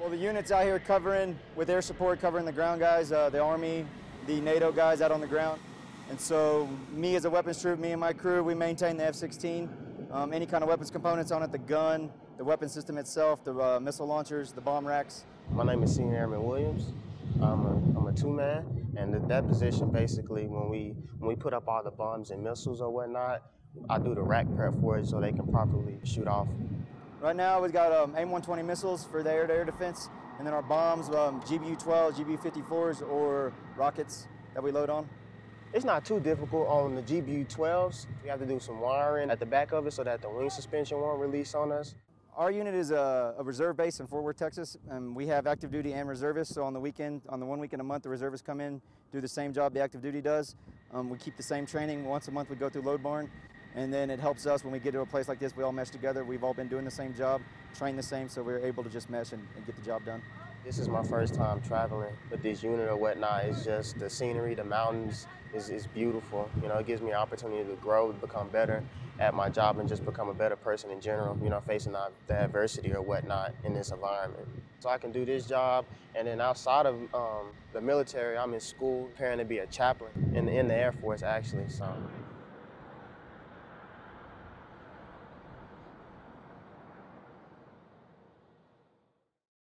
Well, the units out here covering, with air support, covering the ground guys, the Army, the NATO guys out on the ground. And so me as a weapons troop, me and my crew, we maintain the F-16, any kind of weapons components on it, the gun, the weapon system itself, the missile launchers, the bomb racks. My name is Senior Airman Williams. I'm a two-man, and that position basically, when we put up all the bombs and missiles or whatnot, I do the rack prep for it so they can properly shoot off. Right now we've got AIM-120 missiles for the air-to-air defense, and then our bombs, GBU-12, GBU-54s, or rockets that we load on. It's not too difficult on the GBU-12s. We have to do some wiring at the back of it so that the wing suspension won't release on us. Our unit is a reserve base in Fort Worth, Texas, and we have active duty and reservists. So on the weekend, on the one weekend a month, the reservists come in, do the same job the active duty does. We keep the same training. Once a month we go through load barn, and then it helps us when we get to a place like this. We all mesh together. We've all been doing the same job, trained the same, so we're able to just mesh and get the job done. This is my first time traveling with this unit or whatnot. It's just the scenery, the mountains is beautiful. You know, it gives me an opportunity to grow, become better at my job, and just become a better person in general, you know, facing the adversity or whatnot in this environment. So I can do this job, and then outside of the military, I'm in school, preparing to be a chaplain in the Air Force, actually. So.